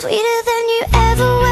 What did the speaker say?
sweeter than you ever will.